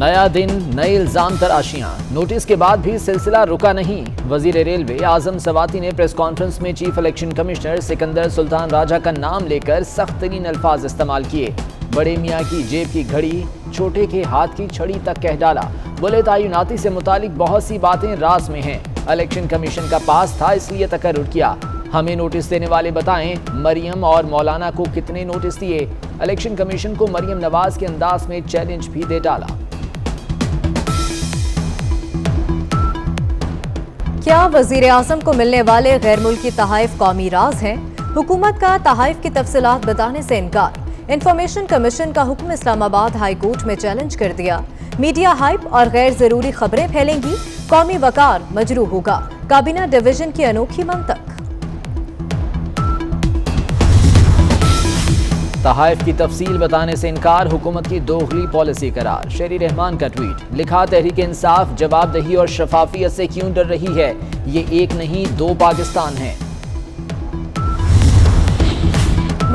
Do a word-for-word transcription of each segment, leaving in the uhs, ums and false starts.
नया दिन नए इल्जाम तराशियां, नोटिस के बाद भी सिलसिला रुका नहीं। वजीर रेलवे आजम सवाती ने प्रेस कॉन्फ्रेंस में chief election commissioner Sikandar Sultan Raja का नाम लेकर सख्त तरीन अल्फाज इस्तेमाल किए। बड़े मियाँ की जेब की घड़ी, छोटे के हाथ की छड़ी तक कह डाला। बोले तयनाती से मुतालिक बहुत सी बातें राज में हैं, इलेक्शन कमीशन का पास था इसलिए तकर्रुर किया। हमें नोटिस देने वाले बताएं मरियम और मौलाना को कितने नोटिस दिए। इलेक्शन कमीशन को मरियम नवाज के अंदाज में चैलेंज भी दे डाला। क्या वजीर आजम को मिलने वाले गैर मुल्की तहाइफ कौमी राज हैं? हुकूमत का तहाइफ की तफसीलात बताने से इनकार। इंफॉर्मेशन कमीशन का हुक्म इस्लामाबाद हाई कोर्ट में चैलेंज कर दिया। मीडिया हाइप और गैर जरूरी खबरें फैलेंगी, कौमी वकार मजरूह होगा। काबीना डिवीजन की अनोखी मंतक। तहाइफ की तफसील बताने से इनकार, हुकूमत की दोगली पॉलिसी करार। शेरी रहमान का ट्वीट लिखा, तहरीक इंसाफ जवाबदेही और शफाफियत से क्यों डर रही है? ये एक नहीं दो पाकिस्तान है।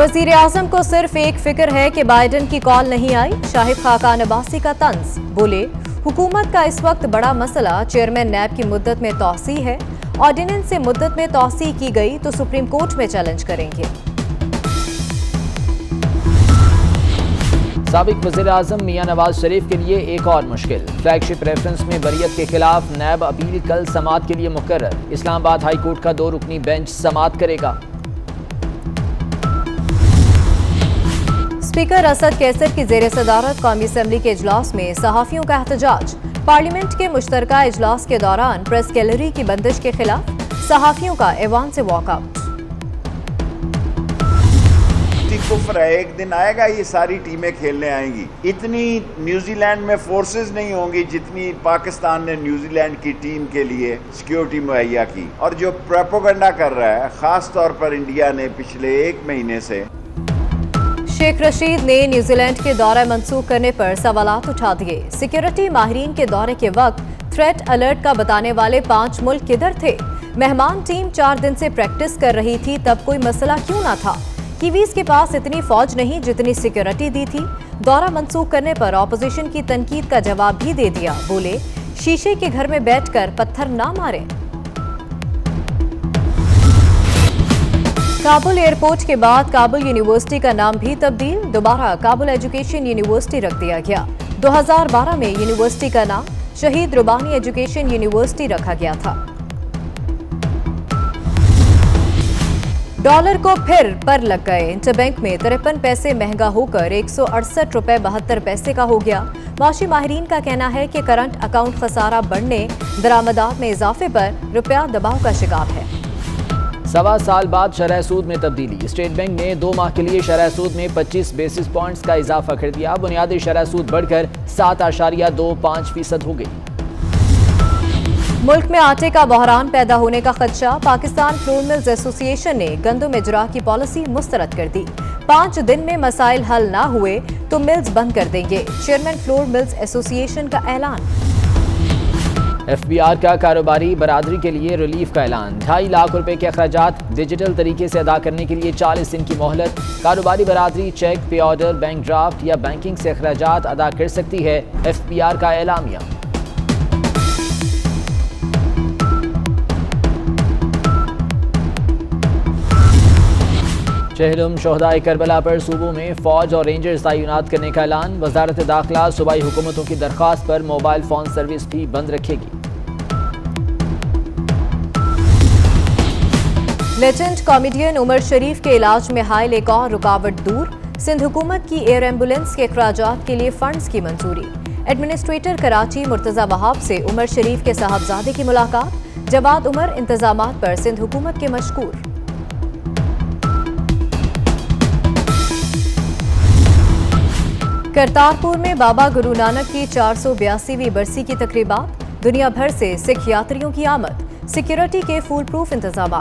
वजीर आजम को सिर्फ एक फिक्र है कि बाइडन की कॉल नहीं आई। शाहिद खाकान अब्बासी का तंज, बोले हुकूमत का इस वक्त बड़ा मसला चेयरमैन नैब की मुद्दत में तोसी है। ऑर्डिनेंस से मुद्दत में तोसी की गई तो सुप्रीम कोर्ट में चैलेंज करेंगे। साबिक वज़ीर आज़म मियां नवाज शरीफ के लिए एक और मुश्किल। फ्लैगशिप रेफरेंस में बरियत के खिलाफ नैब अपील कल समात के लिए मुकर्रर। इस्लामाबाद हाई कोर्ट का दो रुकनी बेंच समात करेगा। स्पीकर असद कैसर की जेर सदारत कौमी असम्बली के इजलास में सहाफ़ियों का एहतजाज। पार्लियामेंट के मुश्तरका इजलास के दौरान प्रेस गैलरी की बंदिश के खिलाफ सहाफ़ियों का ऐवान से वॉकआउट। कुफर है, एक दिन आएगा ये सारी टीमें खेलने आएंगी। इतनी न्यूजीलैंड में फोर्सेस नहीं होंगी जितनी पाकिस्तान ने न्यूजीलैंड की टीम के लिए सिक्योरिटी मुहैया की। और जो प्रोपोगंडा कर रहा है खास तौर पर इंडिया ने पिछले एक महीने से। शेख रशीद ने न्यूजीलैंड के दौरा मंसूख करने पर सवालात उठा दिए। सिक्योरिटी माहिरीन के दौरे के वक्त थ्रेट अलर्ट का बताने वाले पाँच मुल्क किधर थे? मेहमान टीम चार दिन से प्रैक्टिस कर रही थी, तब कोई मसला क्यों ना था? कीवीज के पास इतनी फौज नहीं जितनी सिक्योरिटी दी थी। दौरा मंसूख करने पर ऑपोजिशन की तनकीद का जवाब भी दे दिया। बोले शीशे के घर में बैठकर पत्थर ना मारें। काबुल एयरपोर्ट के बाद काबुल यूनिवर्सिटी का नाम भी तब्दील, दोबारा काबुल एजुकेशन यूनिवर्सिटी रख दिया गया। दो हज़ार बारह में यूनिवर्सिटी का नाम शहीद रुबानी एजुकेशन यूनिवर्सिटी रखा गया था। डॉलर को फिर पर लग गए, इंटरबैंक में तिरपन पैसे महंगा होकर एक सौ अड़सठ रुपये बहत्तर पैसे का हो गया। माशी माहरीन का कहना है कि करंट अकाउंट खसारा बढ़ने, दरामदात में इजाफे पर रुपया दबाव का शिकार है। सवा साल बाद शरह सूद में तब्दीली, स्टेट बैंक ने दो माह के लिए शरह सूद में पच्चीस बेसिस पॉइंट्स का इजाफा कर दिया। बुनियादी शरह सूद बढ़कर सात आशारिया दो पाँच फीसद हो गई। मुल्क में आटे का बहरान पैदा होने का खदशा, पाकिस्तान फ्लोर मिल्स एसोसिएशन ने गंदम इजरा की पॉलिसी मुस्तरद कर दी। पाँच दिन में मसाइल हल ना हुए तो मिल्स बंद कर देंगे, चेयरमैन फ्लोर मिल्स एसोसिएशन का ऐलान। एफ बी आर का कारोबारी बरादरी के लिए रिलीफ का ऐलान, ढाई लाख रुपए के अखराजात डिजिटल तरीके से अदा करने के लिए चालीस दिन की मोहलत। कारोबारी बरादरी cheque, pay order, bank draft या बैंकिंग से अखराजात अदा कर सकती है। एफ बी आर का ऐलामिया। चहलम शोहदाए करबला पर सूबों में फौज और रेंजर्स तैनात करने का ऐलान। वजारत दाखिला सूबाई हुकूमतों की दरख्वास्त पर मोबाइल फोन सर्विस भी बंद रखेगी। लेजेंड कॉमेडियन उमर शरीफ के इलाज में हाइल एक और रुकावट दूर, सिंध हुकूमत की एयर एम्बुलेंस के अखराजात के लिए फंड्स की मंजूरी। एडमिनिस्ट्रेटर कराची मुर्तजा वहाब से उमर शरीफ के साहबजादे की मुलाकात। जवाद उमर इंतजाम पर सिंध हुकूमत के मशकूर। करतारपुर में बाबा गुरु नानक की चार सौ बयासीवीं बरसी की तकरीबा, दुनिया भर से सिख यात्रियों की आमद, सिक्योरिटी के फूल प्रूफ इंतजाम।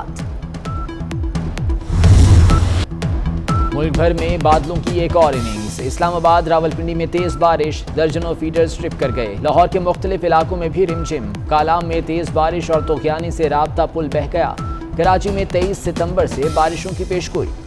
मुल्क भर में बादलों की एक और इनिंग्स, इस्लामाबाद रावलपिंडी में तेज बारिश, दर्जनों फीडर स्ट्रिप कर गए। लाहौर के मुख्तलिफ इलाकों में भी रिमझिम, कालाम में तेज बारिश और तोखियानी से राबता पुल बह गया। कराची में तेईस सितम्बर से बारिशों की पेशगोई।